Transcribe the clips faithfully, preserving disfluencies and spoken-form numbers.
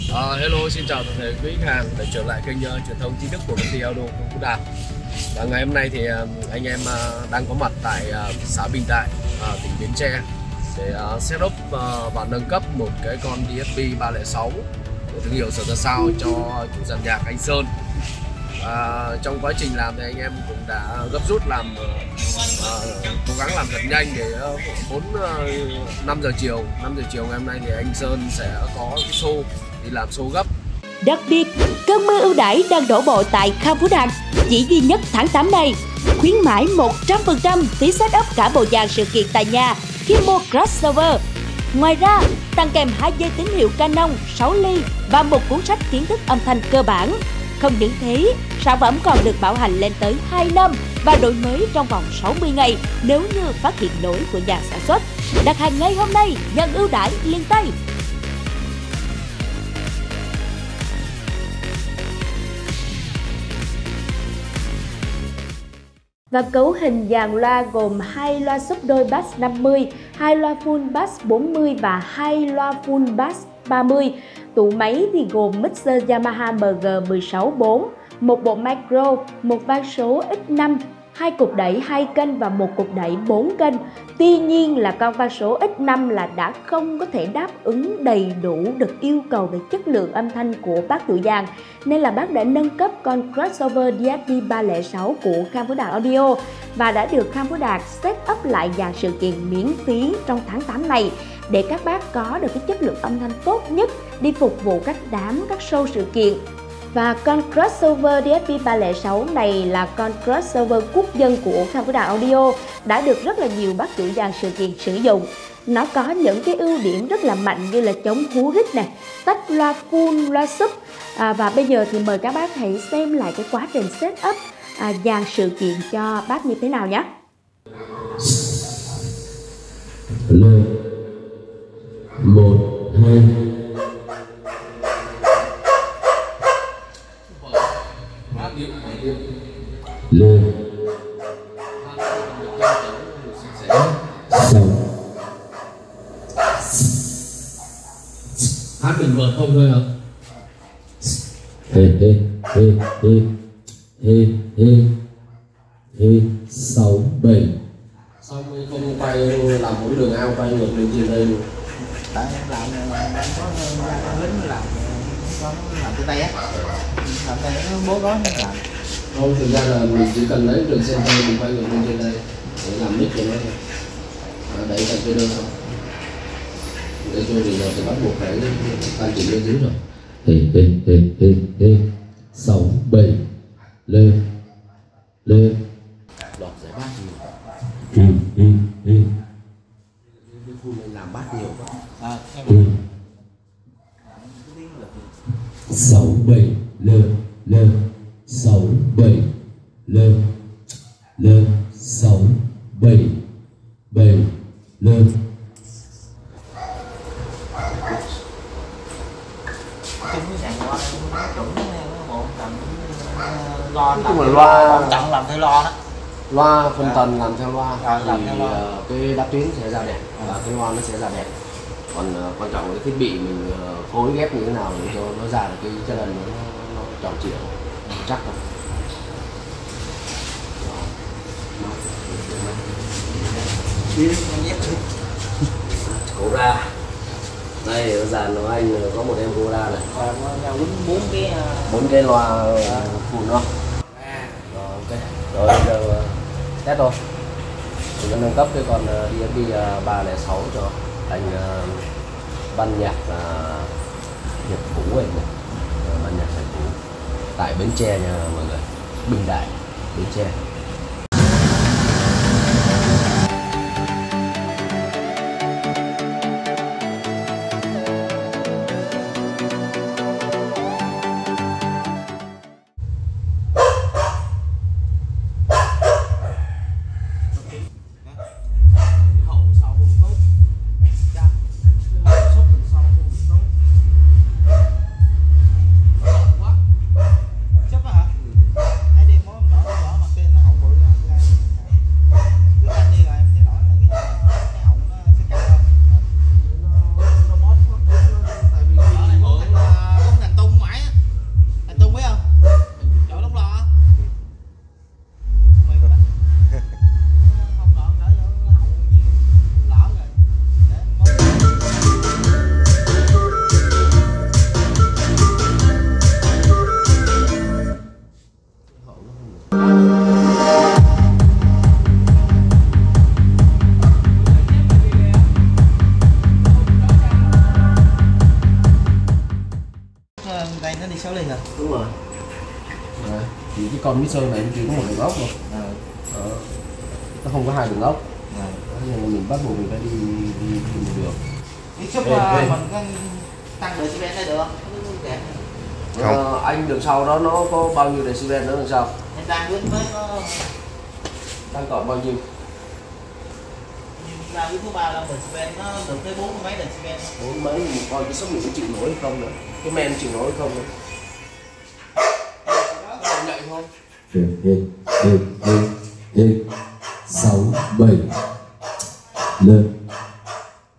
Uh, hello, xin chào toàn thể quý khách hàng đã trở lại kênh uh, truyền thông chính thức của công ty Audio Khang Phú Đạt. Và ngày hôm nay thì um, anh em uh, đang có mặt tại uh, xã Bình Đại, uh, tỉnh Bến Tre để uh, set up uh, và nâng cấp một cái con đê ét pê ba không sáu của thương hiệu Star Sound cho chủ dàn nhạc anh Sơn. Uh, trong quá trình làm thì anh em cũng đã gấp rút làm, uh, cố gắng làm thật nhanh để uh, bốn năm giờ chiều ngày hôm nay thì anh Sơn sẽ có cái show, đi làm show gấp. Đặc biệt, cơn mưa ưu đãi đang đổ bộ tại Khang Phú Đạt chỉ duy nhất tháng tám này. Khuyến mãi một trăm phần trăm phí set up cả bộ dàn sự kiện tại nhà khi mua crossover. Ngoài ra, tặng kèm hai dây tín hiệu Canon, sáu ly và một cuốn sách kiến thức âm thanh cơ bản. Không những thế, sản phẩm còn được bảo hành lên tới hai năm và đổi mới trong vòng sáu mươi ngày nếu như phát hiện lỗi của nhà sản xuất. Đặt hàng ngay hôm nay, nhận ưu đãi liền tay. Và cấu hình dàn loa gồm hai loa sub đôi bass năm mươi, hai loa full bass bốn mươi và hai loa full bass ba mươi. Tủ máy thì gồm mixer Yamaha em giê mười sáu bốn, một bộ micro, một van số ích năm, hai cục đẩy hai kênh và một cục đẩy bốn kênh. Tuy nhiên là con van số ích năm là đã không có thể đáp ứng đầy đủ được yêu cầu về chất lượng âm thanh của bác chủ dàn, nên là bác đã nâng cấp con crossover đê ét pê ba không sáu của Khang Phú Đạt Audio và đã được Khang Phú Đạt set up lại dàn sự kiện miễn phí trong tháng tám này để các bác có được cái chất lượng âm thanh tốt nhất đi phục vụ các đám, các show sự kiện. Và con crossover đê ét pê ba không sáu này là con crossover quốc dân của Khang Phú Đạt Audio đã được rất là nhiều bác chủ dàn sự kiện sử dụng. Nó có những cái ưu điểm rất là mạnh như là chống hú rít nè, tách loa full, loa sub. À, và bây giờ thì mời các bác hãy xem lại cái quá trình set up à, dàn sự kiện cho bác như thế nào nhé. một hai lên xong hát mình vừa không thôi hả? Hê hê hê hê hê hê hê sáu bảy xong mình không quay làm mỗi đường ao quay ngược lên trên đây luôn. Đấy, làm làm có lính làm có làm cái tay á, làm tay nó bố gói nó làm. Không, thực ra là mình chỉ cần lấy đường center mình quay ngược lên trên đây để làm mic cho nó thôi. À, đẩy sang kia đơn thôi. Để tôi thì giờ thì bắt buộc phải tan chỉnh lên dưới rồi. Thì thì thì thì thì sáu bảy lên lên lọt giải bát nhiều. Ừ ừ ừ. Cái khu này làm bát nhiều quá. À. Ừ. Sáu bảy lên lên sáu bảy lên lên sáu bảy bảy lên loa tặng làm theo loa đó, loa phân tần làm theo loa làm theo loa cái đáp tuyến sẽ ra đẹp và cái loa nó sẽ ra đẹp. Còn quan trọng là cái thiết bị mình phối ghép như thế nào để cho nó ra được cái chất lượng nó tròn trịa chắc rồi. Cổ ra đây ở dàn của anh có một em cổ ra này, bốn cái bốn cái loa phụ nó rồi. Rồi bây giờ test thôi, mình nâng cấp cái con đê ét pê ba không sáu cho anh ban nhạc Nhật Vũ này, ban nhạc Nhật Vũ tại Bến Tre nha mọi người, Bình Đại, Bến Tre. Quá. Chắc hả? Cái điểm mối đó, đó mà tên nó Nó đi sáu ly hả? Đúng rồi. À, thì cái con mixer này chỉ có một đường ốc thôi. À. Đó. Nó không có hai đường ốc. À. Nhưng mình bắt buộc mình phải đi đi, đi được. Cái chút ê, mình ê. tăng được decibel đây được không? Đẹp. Ờ, anh đường sau đó nó có bao nhiêu decibel nữa đằng sau? Anh đang đứng với nó đang còn bao nhiêu? Ra thứ ba là decibel nó được tới bốn mấy decibel. Bốn mấy mình coi cái số mình có chịu nổi hay không nữa. Cái men chịu nổi hay không nữa. Nhạy không? một, hai, ba, sáu, bảy. Lên.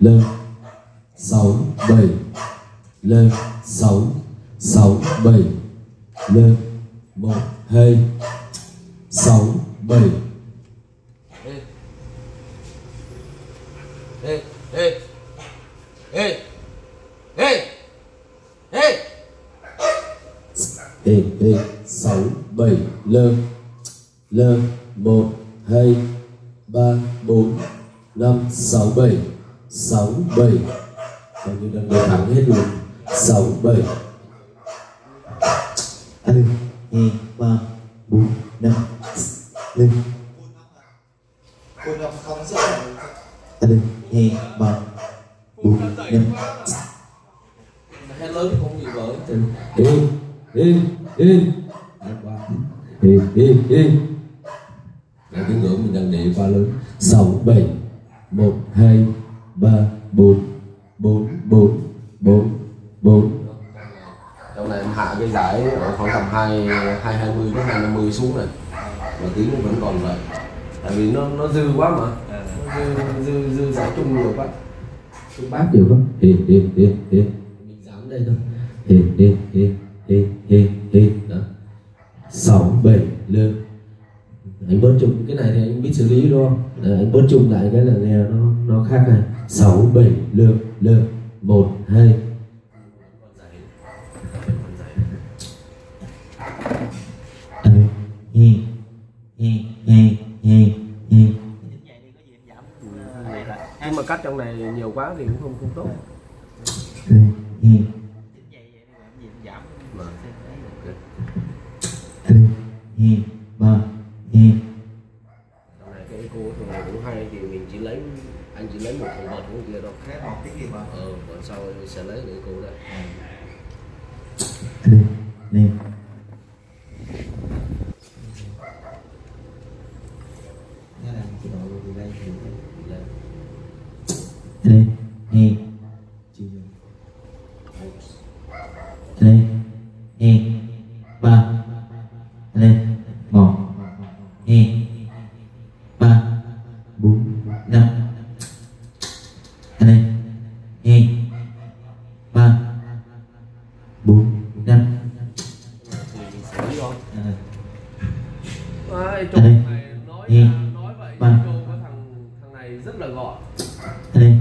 Lên. sáu, bảy. Lên sáu, sáu, bảy. Lên một, hai, sáu, bảy. Ê, ê, ê, ê, ê, ê, ê, sáu, bảy, lơ, lơ, một, hai, ba, bốn, năm, sáu, bảy, sáu, bảy, coi như đang ngồi thẳng hết luôn, sáu, bảy, hai, hai, ba, bốn, năm, lên, bốn, năm, không sáu, lên. Hai, ba, bốn, năm. Hết lớn không gì vỡ. Yên, yên, yên. Yên, yên, yên. Cái ngưỡng mình đang để quá lớn. Sáu, bảy, một, hai, ba, bốn, bốn, bốn, bốn, bốn. Trong này em hạ cái giải ở khoảng tầm hai, hai, hai mươi đến hai năm mươi xuống này, mà tiếng vẫn còn lại. Tại vì nó nó dư quá mà. Dư, dư, dư giá chung nhiều quá. Chung bát nhiều quá. Hê, hê, hê, hê. Mình dám đây thôi. Hê, hê, hê, hê, hê, hê. Đó. Sáu, bảy, lơ. Anh bớt chung, cái này thì anh biết xử lý đúng không? À, anh bớt chung lại cái là nghe nó nó khác này. Sáu, bảy, lơ, lơ. Một, hai. Hai, hai, hai, hai, hai, hai. Nhưng mà cắt trong này nhiều quá thì cũng không không tốt. Ừ. Ừ. ba Trong này cái eco cũng hay thì mình chỉ lấy anh chỉ lấy một phần bột của kia đó khác. Ờ còn sau sẽ lấy cái eco đây. Đây đây. Nó làm cái độ từ đây thì lên. Đây, đây, đây, đây, ba, đây, một, đây, ba, bốn, năm, đây, đây, ba, bốn, năm. Đấy, trong này nói nói vậy cô có thằng thằng này rất là gọn. Đây.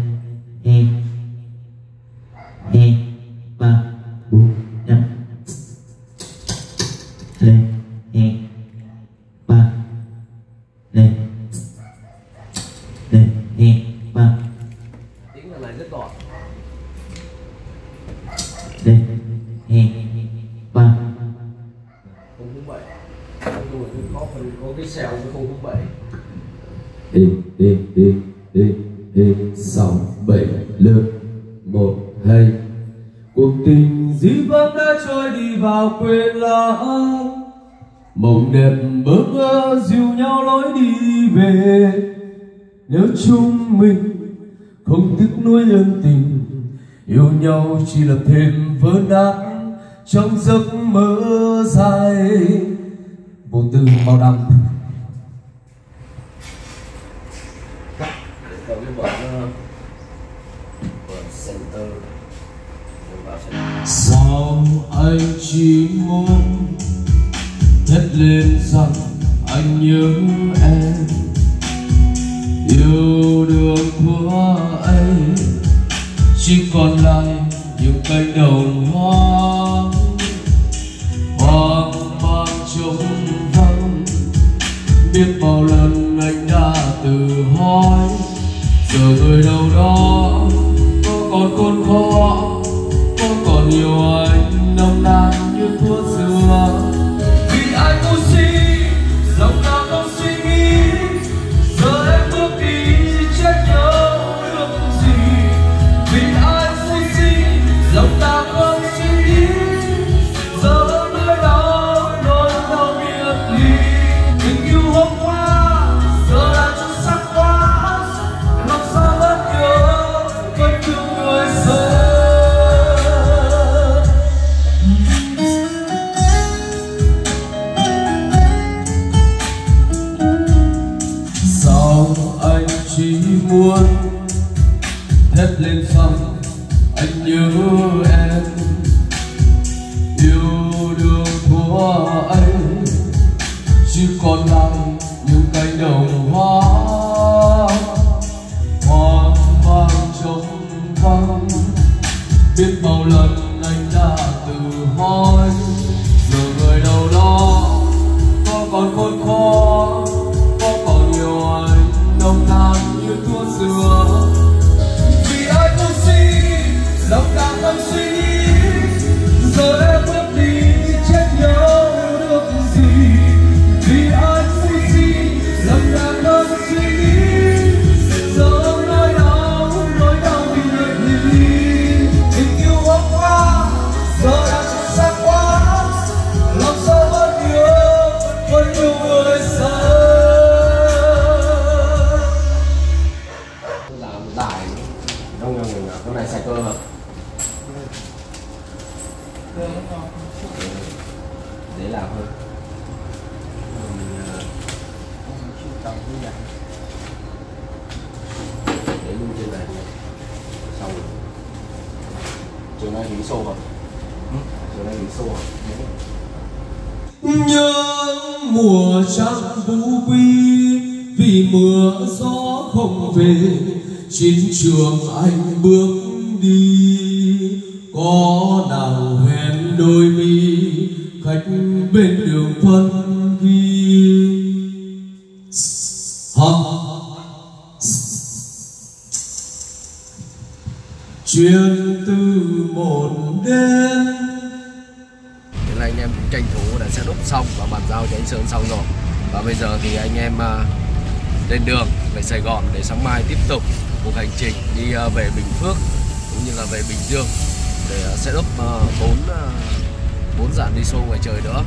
sáu, bảy, lượt một, hai. Cuộc tình dĩ vãng đã trôi đi vào quên lãng, mộng đẹp bơ vơ dìu nhau lối đi về. Nếu chúng mình không tiếc nuối ân tình, yêu nhau chỉ là thêm vỡ nát trong giấc mơ dài. Vô tư bao năm. Sao anh chỉ muốn thét lên rằng anh nhớ em, yêu đường của anh chỉ còn lại những cánh đồng hoang, hoang mang trống vắng. Biết bao lần anh đã tự hỏi, giờ người đâu đó có còn khốn khó, có còn nhiều anh nông nàn. dễ làm hơn. Để luôn trên này xong rồi. Chiều nay nghỉ xô hả? Chiều nay nghỉ xô hả? Nhớ mùa trăng Vũ Quy, vì mưa gió không về, chiến trường anh bước đi. Có nào hẹn đôi mi, khách bên đường phân ghi. Chuyện từ một đêm. Hiện nay anh em cũng tranh thủ đã sẽ đúc xong và bàn giao cho anh Sơn xong rồi. Và bây giờ thì anh em lên đường về Sài Gòn để sáng mai tiếp tục cuộc hành trình đi về Bình Phước cũng như là về Bình Dương để set up bốn bốn dàn đi show ngoài trời nữa.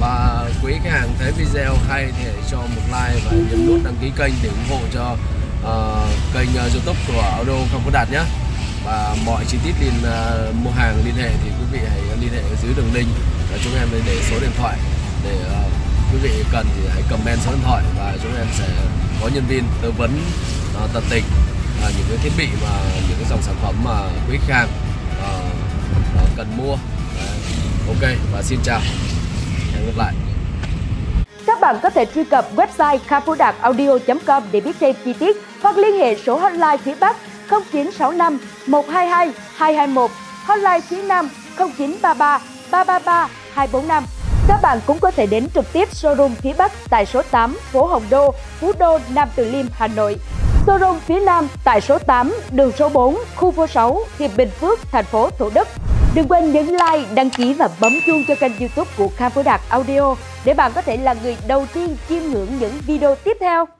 Và quý khách hàng thấy video hay thì hãy cho một like và nhấn nút đăng ký kênh để ủng hộ cho uh, kênh YouTube của Audio Khang Phú Đạt nhé. Và mọi chi tiết liên uh, mua hàng liên hệ thì quý vị hãy liên hệ ở dưới đường link và chúng em để số điện thoại để uh, quý vị cần thì hãy comment số điện thoại và chúng em sẽ có nhân viên tư vấn uh, tận tình uh, những cái thiết bị mà những cái dòng sản phẩm mà quý khách hàng uh, uh, cần mua. Uh, ok và xin chào, hẹn gặp lại. Các bạn có thể truy cập website khang phu đạt audio chấm com để biết thêm chi tiết hoặc liên hệ số hotline phía Bắc không chín sáu năm một hai hai hai hai một, hotline phía Nam không chín ba ba ba ba ba hai bốn năm. Các bạn cũng có thể đến trực tiếp showroom phía Bắc tại số tám phố Hồng Đô, Phú Đô, Nam Từ Liêm, Hà Nội. Showroom phía Nam tại số tám, đường số bốn, khu phố sáu, Hiệp Bình Phước, thành phố Thủ Đức. Đừng quên nhấn like, đăng ký và bấm chuông cho kênh YouTube của Khang Phú Đạt Audio để bạn có thể là người đầu tiên chiêm ngưỡng những video tiếp theo.